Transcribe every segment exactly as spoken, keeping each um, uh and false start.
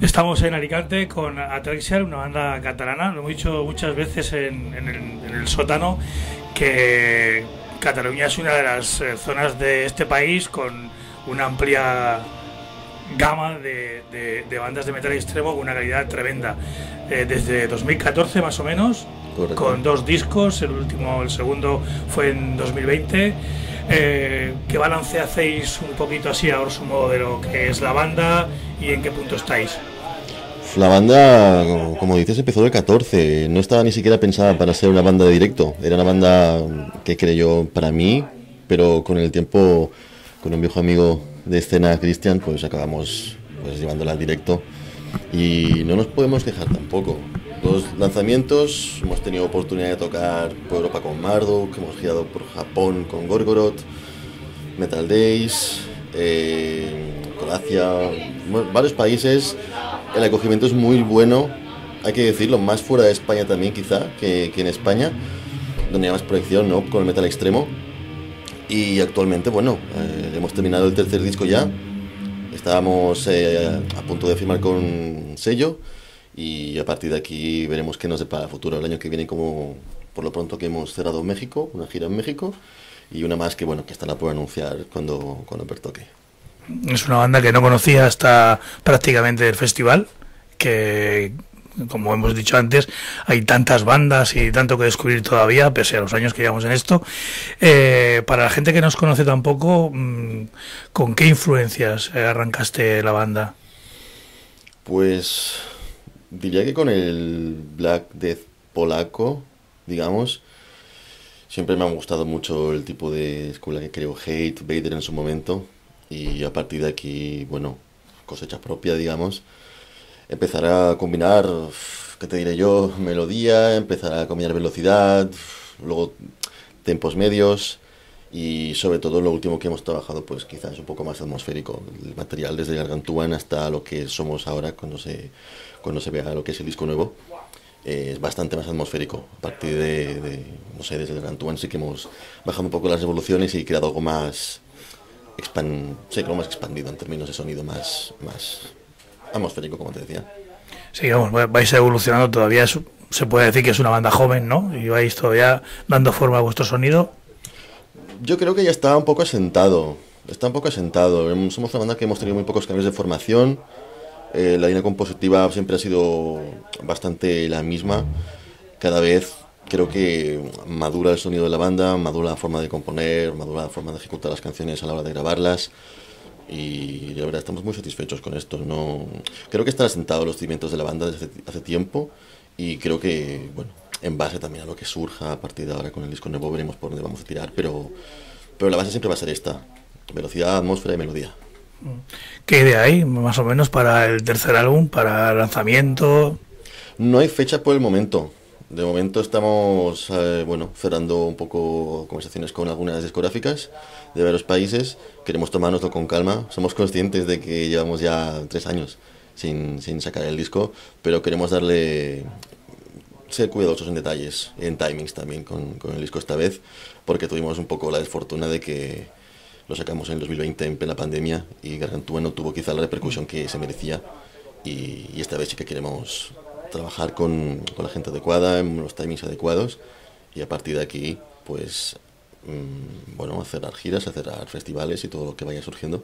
Estamos en Alicante con Atrexial, una banda catalana. Lo hemos dicho muchas veces en, en, el, en el sótano, que Cataluña es una de las zonas de este país con una amplia gama de, de, de bandas de metal extremo con una calidad tremenda. Eh, desde dos mil catorce más o menos, correcto, con dos discos, el último, el segundo fue en dos mil veinte. Eh, ¿Qué balance hacéis un poquito así a grosso modo de lo que es la banda y en qué punto estáis? La banda, como, como dices, empezó el catorce, no estaba ni siquiera pensada para ser una banda de directo, era una banda que creyó para mí, pero con el tiempo, con un viejo amigo de escena, Cristian, pues acabamos pues llevándola al directo y no nos podemos quejar tampoco. Dos lanzamientos, hemos tenido oportunidad de tocar por Europa con Marduk, hemos girado por Japón con Gorgoroth, Metal Days, eh, Croacia, varios países. El acogimiento es muy bueno, hay que decirlo, más fuera de España también quizá que, que en España, donde hay más proyección, ¿no?, con el metal extremo. Y actualmente, bueno, eh, hemos terminado el tercer disco ya, estábamos eh, a punto de firmar con un sello. Y a partir de aquí veremos qué nos depara el futuro. El año que viene, como por lo pronto que hemos cerrado México, una gira en México, y una más que bueno, que esta la puedo anunciar cuando, cuando pertoque. Es una banda que no conocía hasta prácticamente el festival, que como hemos dicho antes, hay tantas bandas y tanto que descubrir todavía, pese a los años que llevamos en esto. Eh, para la gente que no os conoce tampoco, ¿con qué influencias arrancaste la banda? Pues diría que con el Black Death polaco, digamos. Siempre me ha gustado mucho el tipo de escuela que creó Hate Vader en su momento. Y a partir de aquí, bueno, cosecha propia, digamos. Empezar a combinar, ¿qué te diré yo? Melodía, empezar a combinar velocidad, luego tempos medios. Y sobre todo lo último que hemos trabajado, pues quizás un poco más atmosférico. El material desde Gargantúan hasta lo que somos ahora, cuando se, cuando se vea lo que es el disco nuevo, eh, es bastante más atmosférico. A partir de, de no sé, desde Gargantúan sí que hemos bajado un poco las revoluciones y creado algo más, expand, sí, algo más expandido en términos de sonido, más, más atmosférico, como te decía. Sí, vamos, vais evolucionando todavía. Es, se puede decir que es una banda joven, ¿no? Y vais todavía dando forma a vuestro sonido. Yo creo que ya está un poco asentado, está un poco asentado. Somos una banda que hemos tenido muy pocos cambios de formación, eh, la línea compositiva siempre ha sido bastante la misma. Cada vez creo que madura el sonido de la banda, madura la forma de componer, madura la forma de ejecutar las canciones a la hora de grabarlas. Y la verdad estamos muy satisfechos con esto, ¿no? Creo que están asentados los cimientos de la banda desde hace tiempo y creo que, bueno, en base también a lo que surja a partir de ahora con el disco nuevo veremos por dónde vamos a tirar, pero, pero la base siempre va a ser esta: velocidad, atmósfera y melodía. ¿Qué idea hay más o menos para el tercer álbum, para el lanzamiento? No hay fecha por el momento. De momento estamos eh, bueno, cerrando un poco conversaciones con algunas discográficas de varios países. Queremos tomárnoslo con calma. Somos conscientes de que llevamos ya tres años sin, sin sacar el disco, pero queremos darle, ser cuidadosos en detalles, en timings también con, con el disco esta vez, porque tuvimos un poco la desfortuna de que lo sacamos en dos mil veinte en plena pandemia y Gargantúan no tuvo quizá la repercusión que se merecía, y, y esta vez sí que queremos trabajar con, con la gente adecuada, en los timings adecuados, y a partir de aquí pues mmm, bueno, a cerrar giras, a cerrar festivales y todo lo que vaya surgiendo.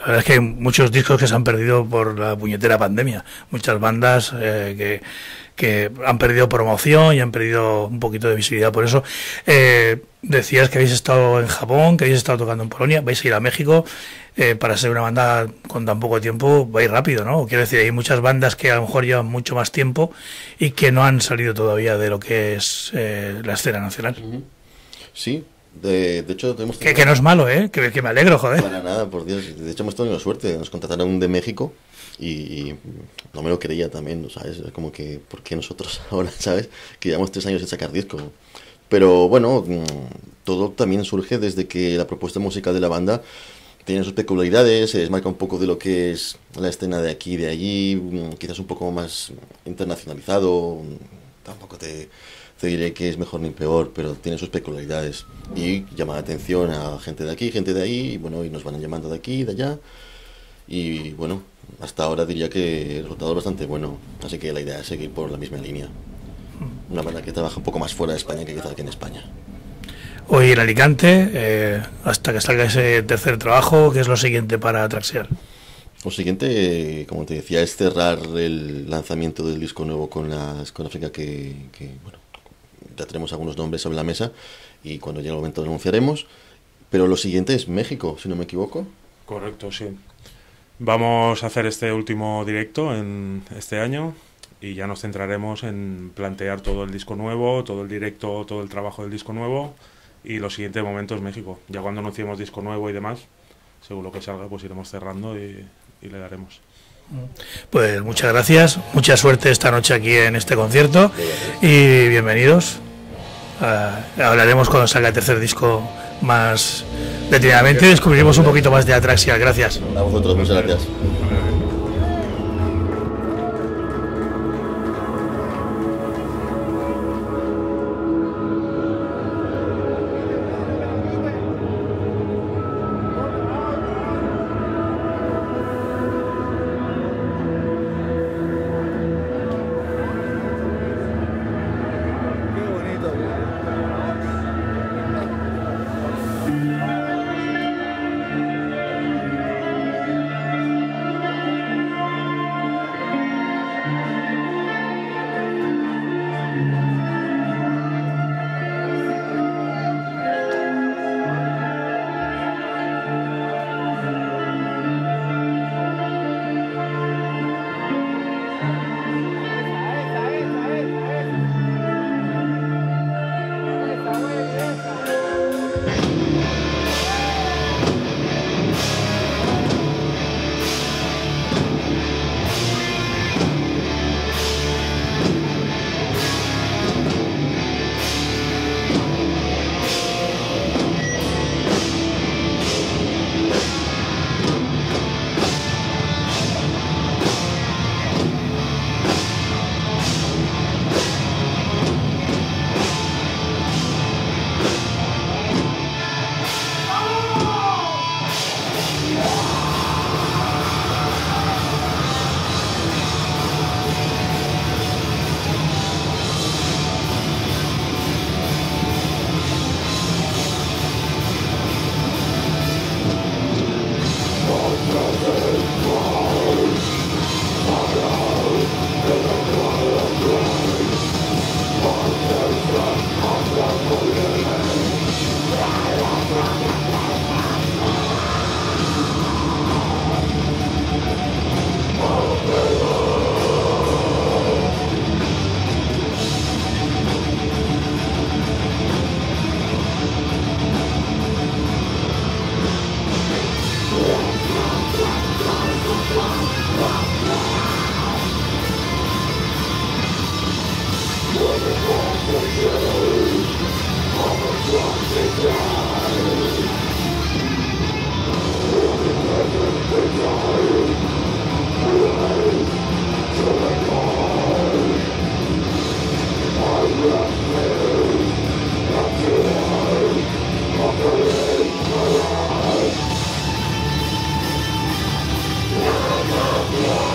La verdad es que hay muchos discos que se han perdido por la puñetera pandemia, muchas bandas eh, que, que han perdido promoción y han perdido un poquito de visibilidad por eso. Eh, decías que habéis estado en Japón, que habéis estado tocando en Polonia, vais a ir a México. Eh, para ser una banda con tan poco tiempo vais rápido, ¿no? Quiero decir, hay muchas bandas que a lo mejor llevan mucho más tiempo y que no han salido todavía de lo que es eh, la escena nacional. Sí. De, de hecho, tenemos que, que no es malo, ¿eh? Que, que me alegro, joder. Para nada, por Dios. De hecho, hemos tenido suerte. Nos contrataron de México y, y no me lo creía también, ¿sabes? Es como que, ¿por qué nosotros ahora, ¿sabes? Que llevamos tres años sin sacar disco. Pero bueno, todo también surge desde que la propuesta musical de la banda tiene sus peculiaridades, se desmarca un poco de lo que es la escena de aquí y de allí, quizás un poco más internacionalizado. Tampoco te... te diré que es mejor ni peor, pero tiene sus peculiaridades y llama la atención a gente de aquí, gente de ahí, y bueno, y nos van llamando de aquí, de allá, Y bueno, hasta ahora diría que el resultado es bastante bueno, así que la idea es seguir por la misma línea. Una banda que trabaja un poco más fuera de España que quizá que en España. Hoy en Alicante, eh, hasta que salga ese tercer trabajo, ¿qué es lo siguiente para Atrexial? Lo siguiente, como te decía, es cerrar el lanzamiento del disco nuevo con la discográfica que, que bueno, ya tenemos algunos nombres sobre la mesa y cuando llegue el momento lo anunciaremos. Pero lo siguiente es México, si no me equivoco. Correcto, sí. Vamos a hacer este último directo en este año y ya nos centraremos en plantear todo el disco nuevo, todo el directo, todo el trabajo del disco nuevo, y lo siguiente de momento es México. Ya cuando anunciemos disco nuevo y demás, según lo que salga, pues iremos cerrando y, y le daremos. Pues muchas gracias, mucha suerte esta noche aquí en este concierto y bienvenidos. Uh, hablaremos cuando salga el tercer disco más detenidamente, descubriremos un poquito más de Atrexial. Gracias. A vosotros, muchas gracias. Yeah.